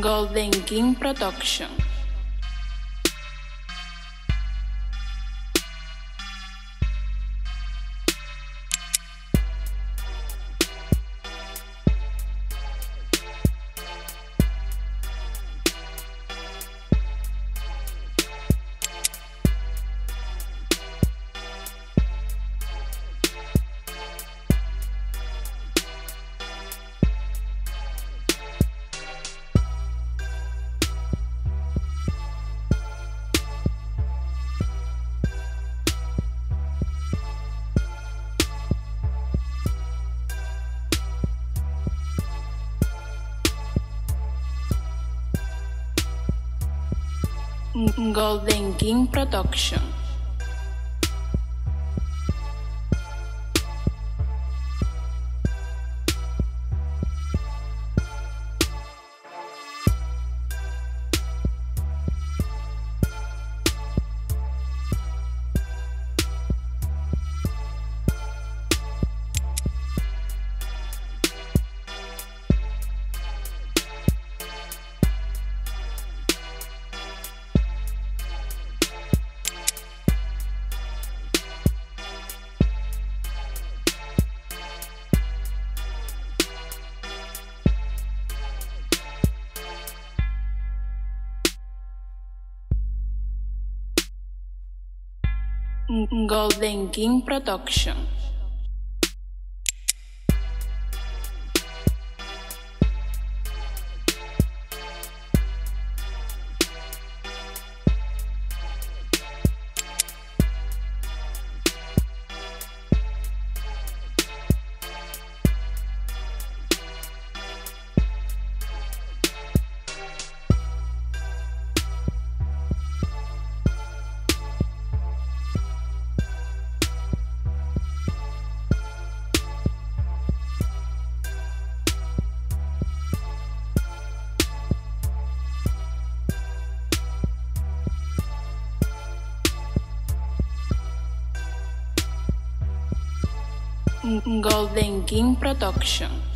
Golden King Production. Golden King Production. Golden King Production. Golden King Production.